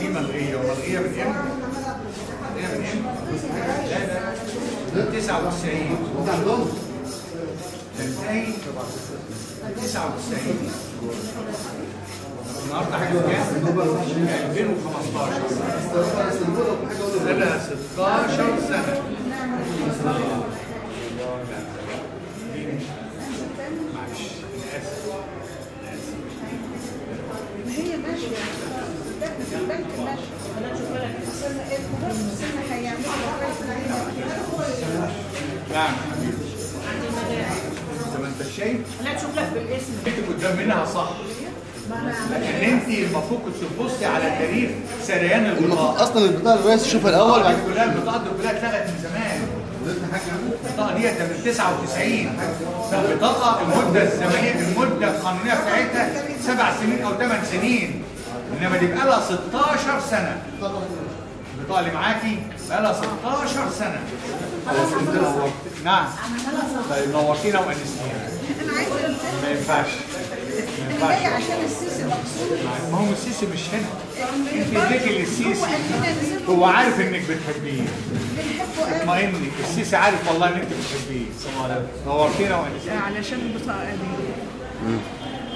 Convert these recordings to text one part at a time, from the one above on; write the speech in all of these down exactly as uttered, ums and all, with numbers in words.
دي ملغيه وملغيه من امتى؟ ملغيه من امتى؟ لا لا تسعة وتسعين ازاي؟ تسعة وتسعين النهارده حاجه كام؟ ألفين وخمستاشر سنه ستاشر سنه معلش انا اسف انا اسف ما هي ماشيه ده البنك ماشي انا اشوف لك السنه ايه السنه هيعملوا كويس نعم حبيبي زي ما انت شايف انا اشوف لك بالاسم انت قدام منها صح لكن انت المفروض كنت تبصي على تاريخ سريان البطاقه اصلا البطاقه الرئيس شوفها الاول بعد كده البطاقه دي كلها اتلغت من زمان البطاقه ديت من تسعة وتسعين البطاقه المده الزمنيه المده القانونيه بتاعتها سبع سنين او ثمان سنين انما دي بقى لها ستاشر سنه البطاقه اللي معاكي بقى لها ستاشر سنه نعم طيب نورتينا وانستينا ما ينفعش انا جايه عشان السيسي مقصود ما هو السيسي مش هنا انت اديتي للسيسي هو عارف انك بتحبيه اطمئني السيسي عارف والله انك بتحبيه السلام عليكم نورتينا وانستينا علشان البطاقه دي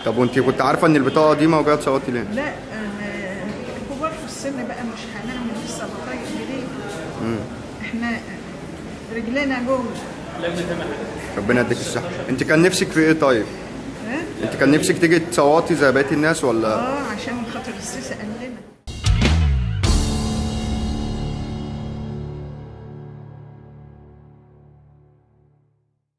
طب وانت كنت عارفه ان البطاقه دي موجوده اتصورتي ليه؟ لا الكبار في السن بقى مش هنعمل لسه بطايق جديده احنا رجلنا جوه ربنا يديك الصحة، أنت كان نفسك في إيه طيب؟ أنت كان نفسك تيجي تصوتي زي بقية الناس ولا؟ آه عشان خاطر السيسي قال لنا